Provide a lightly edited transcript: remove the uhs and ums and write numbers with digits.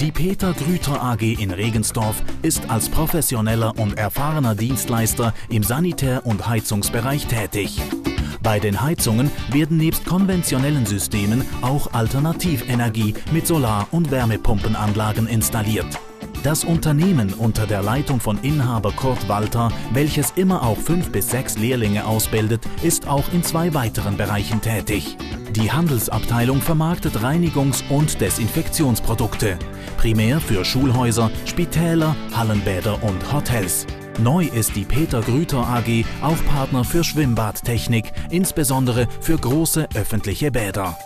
Die Peter Grüter AG in Regensdorf ist als professioneller und erfahrener Dienstleister im Sanitär- und Heizungsbereich tätig. Bei den Heizungen werden nebst konventionellen Systemen auch Alternativenergie mit Solar- und Wärmepumpenanlagen installiert. Das Unternehmen unter der Leitung von Inhaber Kurt Walter, welches immer auch 5 bis 6 Lehrlinge ausbildet, ist auch in 2 weiteren Bereichen tätig. Die Handelsabteilung vermarktet Reinigungs- und Desinfektionsprodukte, primär für Schulhäuser, Spitäler, Hallenbäder und Hotels. Neu ist die Peter Grüter AG auch Partner für Schwimmbadtechnik, insbesondere für große öffentliche Bäder.